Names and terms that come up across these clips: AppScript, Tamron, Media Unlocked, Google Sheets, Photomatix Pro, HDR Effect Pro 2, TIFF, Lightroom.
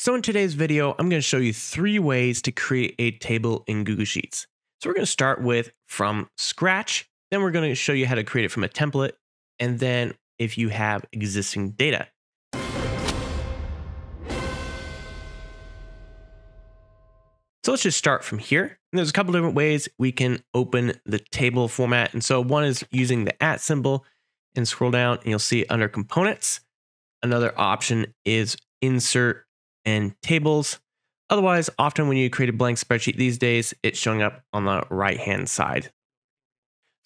So in today's video, I'm going to show you three ways to create a table in Google Sheets. So we're going to start with from scratch, then we're going to show you how to create it from a template, and then if you have existing data. So let's just start from here. And there's a couple different ways we can open the table format. And so one is using the at symbol and scroll down and you'll see under components. Another option is insert and tables. Otherwise, often when you create a blank spreadsheet these days, it's showing up on the right-hand side.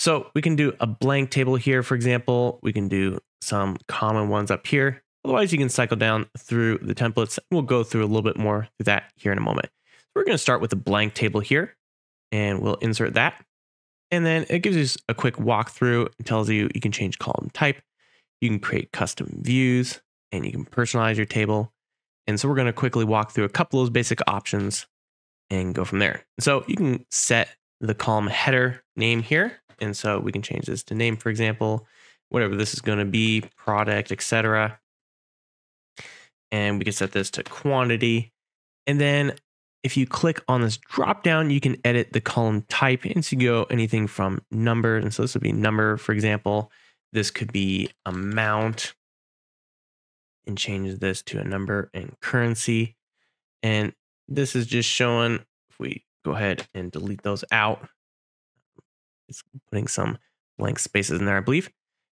So we can do a blank table here, for example. We can do some common ones up here. Otherwise, you can cycle down through the templates. We'll go through a little bit more through that here in a moment. So we're going to start with a blank table here, and we'll insert that. And then it gives you a quick walkthrough and tells you you can change column type. You can create custom views, and you can personalize your table. And so we're going to quickly walk through a couple of those basic options and go from there. So you can set the column header name here. And so we can change this to name, for example, whatever this is going to be, product, etc. And we can set this to quantity. And then if you click on this drop down, you can edit the column type. And so you go anything from number. And so this would be number, for example. This could be amount, and change this to a number and currency. And this is just showing, if we go ahead and delete those out, it's putting some blank spaces in there, I believe.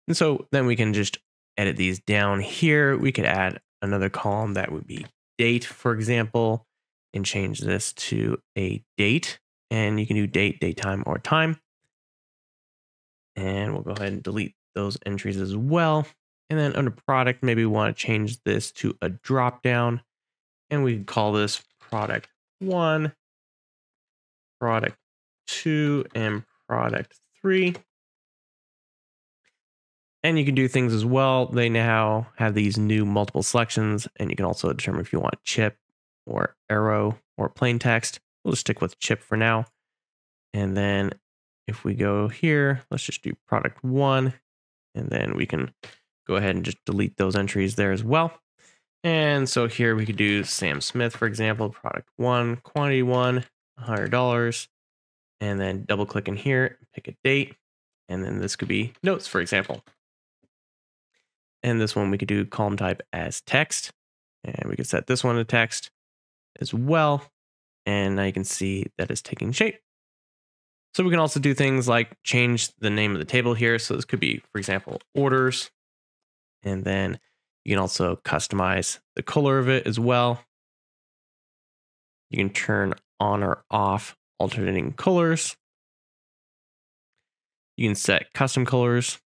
And so then we can just edit these down here. We could add another column that would be date, for example, and change this to a date. And you can do date, daytime, or time. And we'll go ahead and delete those entries as well. And then under product, maybe we want to change this to a drop down, and we can call this product 1, product 2, and product 3. And you can do things as well. They now have these new multiple selections, and you can also determine if you want chip or arrow or plain text. We'll just stick with chip for now. And then if we go here, let's just do product 1, and then we can go ahead and just delete those entries there as well. And so here we could do Sam Smith, for example, product 1, quantity 1, $100, and then double click in here, pick a date. And then this could be notes, for example. And this one we could do column type as text, and we could set this one to text as well. And now you can see that it's taking shape. So we can also do things like change the name of the table here. So this could be, for example, orders. And then you can also customize the color of it as well. You can turn on or off alternating colors. You can set custom colors.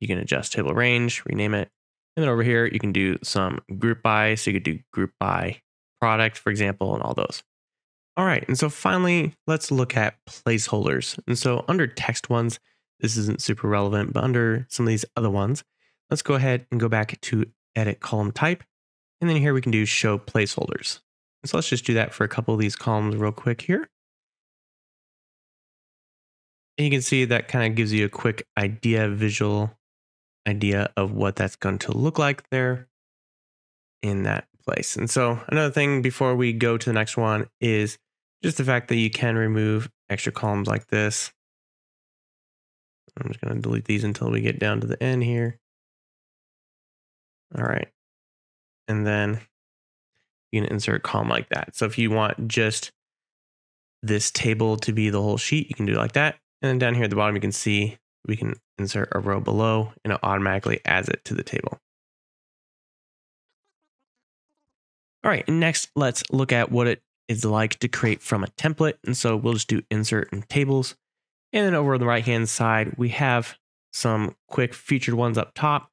You can adjust table range, rename it. And then over here, you can do some group by. So you could do group by product, for example, and all those. All right. And so finally, let's look at placeholders. And so under text ones, this isn't super relevant, but under some of these other ones, let's go ahead and go back to edit column type. And then here we can do show placeholders. And so let's just do that for a couple of these columns real quick here. And you can see that kind of gives you a quick idea, visual idea of what that's going to look like there in that place. And so another thing before we go to the next one is just the fact that you can remove extra columns like this. I'm just going to delete these until we get down to the end here. All right. And then you can insert a column like that. So if you want just this table to be the whole sheet, you can do it like that. And then down here at the bottom, you can see we can insert a row below and it automatically adds it to the table. All right. And next, let's look at what it is like to create from a template. And so we'll just do insert and tables. And then over on the right-hand side, we have some quick featured ones up top.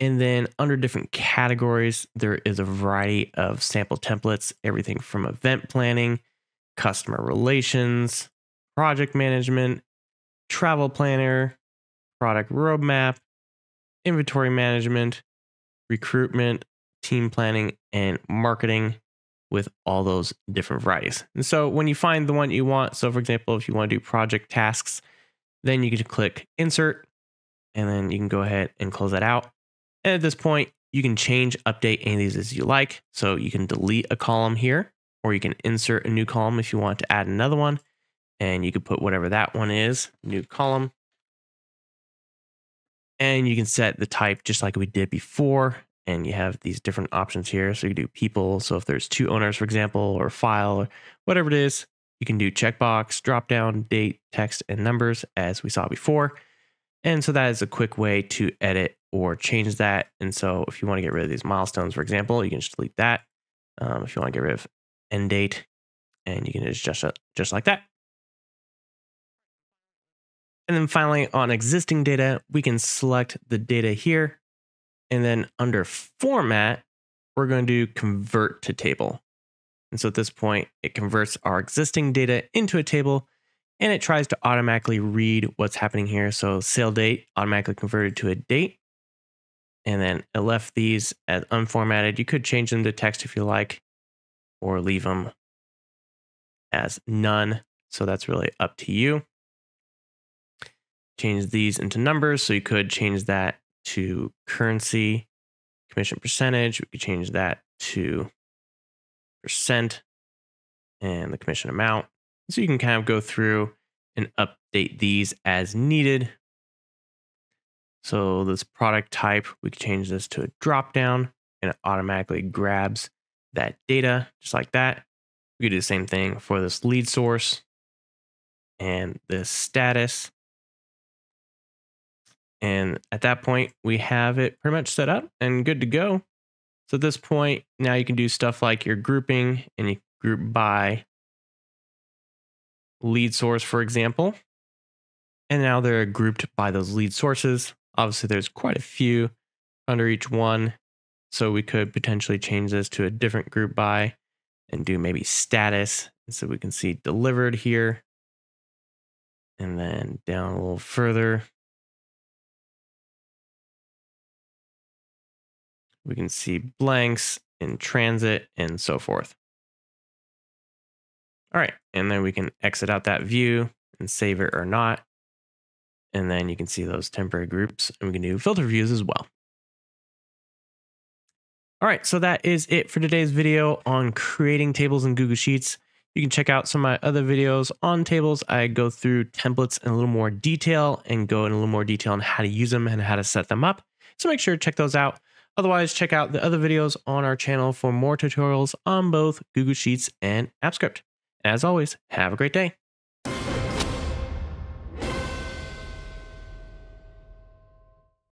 And then under different categories, there is a variety of sample templates, everything from event planning, customer relations, project management, travel planner, product roadmap, inventory management, recruitment, team planning, and marketing, with all those different varieties. And so when you find the one you want, so for example, if you want to do project tasks, then you can click insert, and then you can go ahead and close that out. And at this point, You can change, update any of these as you like. So you can delete a column here, or you can insert a new column if you want to add another one. And you can put whatever that one is, new column. And you can set the type just like we did before. And you have these different options here. So you can do people. So if there's two owners, for example, or file, or whatever it is, you can do checkbox, dropdown, date, text, and numbers as we saw before. And so that is a quick way to edit or change that. And so if you want to get rid of these milestones, for example, you can just delete that. If you want to get rid of end date, and you can adjust it just like that. And then finally, on existing data, we can select the data here. And then under format, we're going to do convert to table. And so at this point, it converts our existing data into a table, and it tries to automatically read what's happening here. So sale date automatically converted to a date. And then it left these as unformatted. You could change them to text if you like, or leave them as none. So that's really up to you. Change these into numbers. So you could change that to currency, commission percentage. We could change that to percent and the commission amount. So you can kind of go through and update these as needed. So this product type, we could change this to a dropdown, and it automatically grabs that data just like that. We could do the same thing for this lead source and this status. And at that point, we have it pretty much set up and good to go. So at this point, now you can do stuff like your grouping, and you group by lead source, for example. And now they're grouped by those lead sources. Obviously, there's quite a few under each one. So we could potentially change this to a different group by and do maybe status. And so we can see delivered here. And then down a little further, we can see blanks, in transit, and so forth. All right, and then we can exit out that view and save it or not. And then you can see those temporary groups, and we can do filter views as well. All right, so that is it for today's video on creating tables in Google Sheets. You can check out some of my other videos on tables. I go through templates in a little more detail and go in a little more detail on how to use them and how to set them up. So make sure to check those out. Otherwise, check out the other videos on our channel for more tutorials on both Google Sheets and AppScript. As always, have a great day.